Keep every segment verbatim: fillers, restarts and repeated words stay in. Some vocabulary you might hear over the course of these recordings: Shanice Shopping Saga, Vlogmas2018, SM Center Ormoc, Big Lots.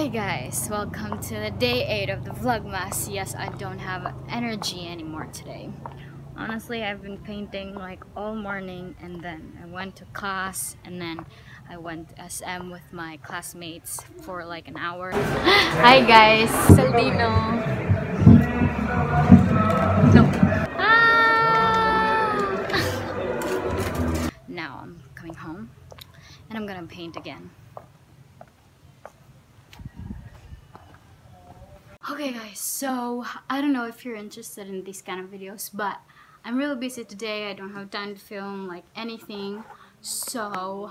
Hi guys, welcome to the day eight of the Vlogmas. Yes, I don't have energy anymore today. Honestly, I've been painting like all morning, and then I went to class, and then I went to S M with my classmates for like an hour. Hi guys, Saldino. No. Ah! Now I'm coming home and I'm gonna paint again. Okay guys, so I don't know if you're interested in these kind of videos, but I'm really busy today. I don't have time to film like anything, so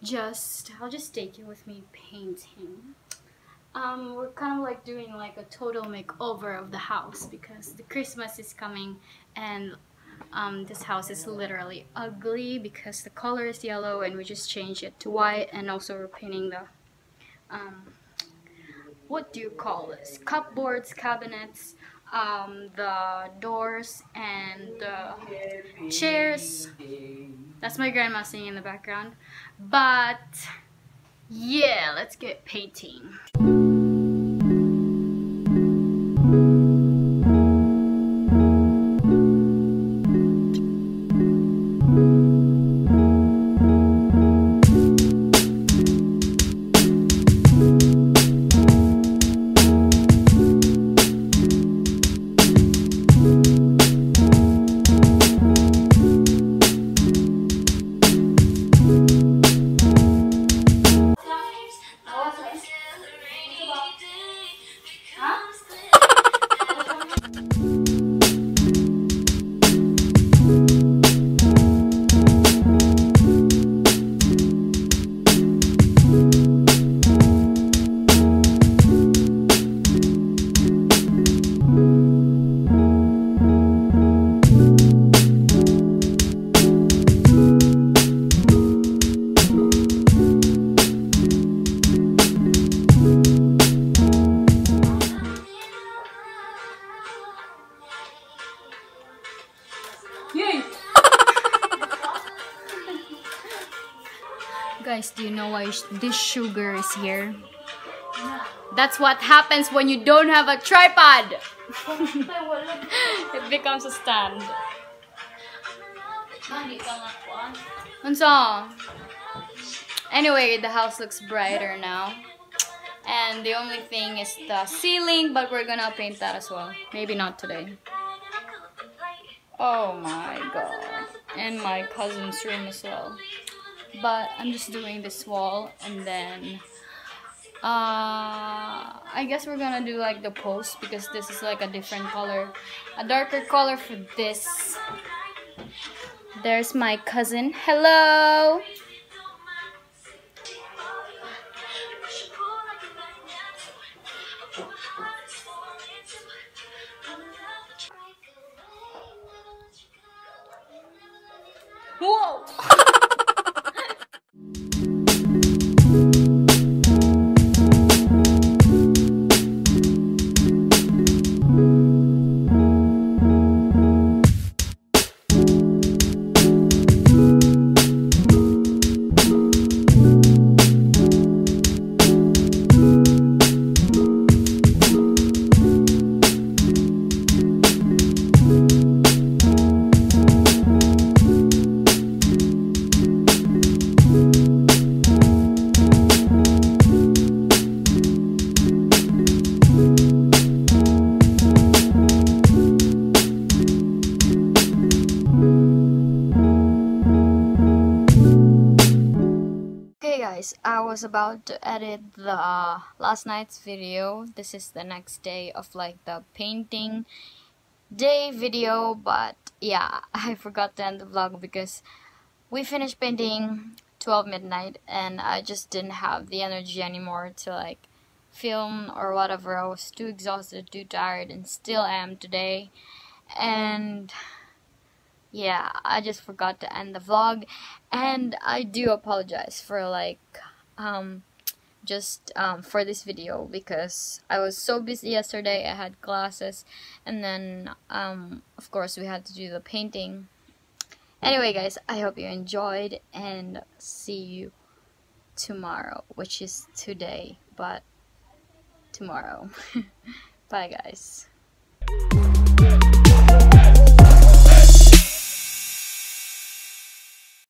just I'll just take you with me painting. Um, we're kind of like doing like a total makeover of the house because the Christmas is coming, and um, this house is literally ugly because the color is yellow and we just changed it to white, and also we're painting the um, what do you call this? Cupboards, cabinets, um, the doors, and the chairs. That's my grandma singing in the background. But yeah, let's get painting. Guys, do you know why this sugar is here? No. That's what happens when you don't have a tripod! It becomes a stand. Anyway, the house looks brighter now. And the only thing is the ceiling, but we're gonna paint that as well. Maybe not today. Oh my god. And my cousin's room as well. But I'm just doing this wall, and then uh, I guess we're gonna do like the post because this is like a different color, a darker color for this. There's my cousin. Hello! Whoa! I was about to edit the uh, last night's video. This is the next day of like the painting day video, but yeah, I forgot to end the vlog because we finished painting twelve midnight, and I just didn't have the energy anymore to like film or whatever. I was too exhausted, too tired, and still am today. And yeah, I just forgot to end the vlog, and I do apologize for like um just um for this video because I was so busy yesterday. I had classes, and then um of course we had to do the painting. Anyway guys, I hope you enjoyed, and see you tomorrow, which is today, but tomorrow. Bye guys.